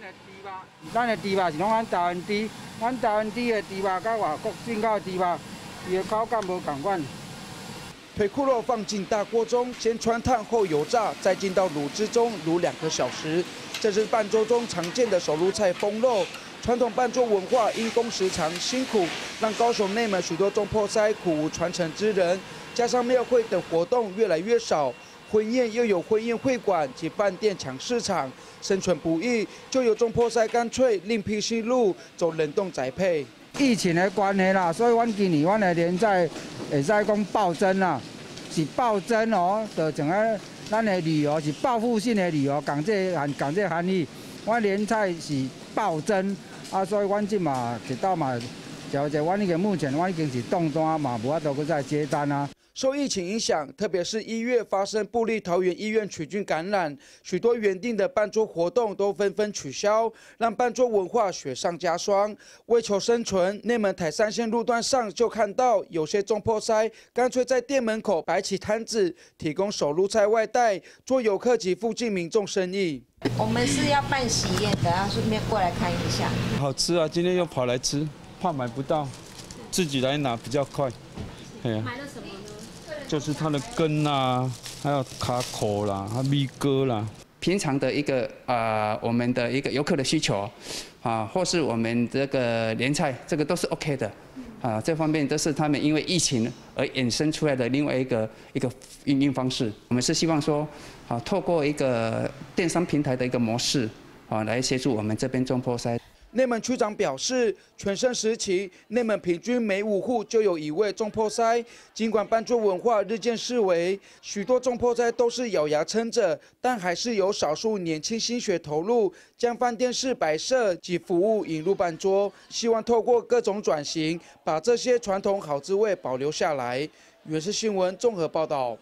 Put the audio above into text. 咱的猪肉，咱的猪肉是拢按台湾猪，按台湾猪的猪肉甲外国进口猪肉，伊的口感无同款。腿骨肉放进大锅中，先穿烫后油炸，再进到卤汁中卤2个小时。这是半桌中常见的手撸菜封肉。 传统半桌文化因工时长、辛苦，让高雄内门许多中破塞苦无传承之人。加上庙会等活动越来越少，婚宴又有婚宴会馆及饭店抢市场，生存不易，就有中破塞干脆另辟新路，走冷冻宅配。疫情的关系啦，所以阮今年阮的连载会使讲暴增啦，是暴增哦，就整个咱的旅游是报复性的旅游，讲这含义，阮连载是暴增。 啊，所以阮即嘛一道嘛，小姐，阮已经目前阮已经是冻单嘛，无法度再接单啊。受疫情影响，特别是1月发生部立桃园医院曲菌感染，许多原定的办桌活动都纷纷取消，让办桌文化雪上加霜。为求生存，内门台3线路段上就看到有些中破塞干脆在店门口摆起摊子，提供手撸菜外带，做游客及附近民众生意。 我们是要办喜宴的，然后顺便过来看一下。好吃啊！今天又跑来吃，怕买不到，自己来拿比较快。哎呀，买了什么呢？就是它的根啊，还有卡口啦，还有米糕啦。平常的一个我们的一个游客的需求啊，或是我们这个联菜，这个都是 OK 的啊。这方面都是他们因为疫情而衍生出来的另外一个运营方式。我们是希望说。 啊，透过一个电商平台的一个模式，啊，来协助我们这边中破塞。内门区长表示，全盛时期，内门平均每5户就有1位中破塞。尽管办桌文化日渐式微，许多中破塞都是咬牙撑着，但还是有少数年轻新血投入，将饭店式摆设及服务引入办桌，希望透过各种转型，把这些传统好滋味保留下来。原视新闻综合报道。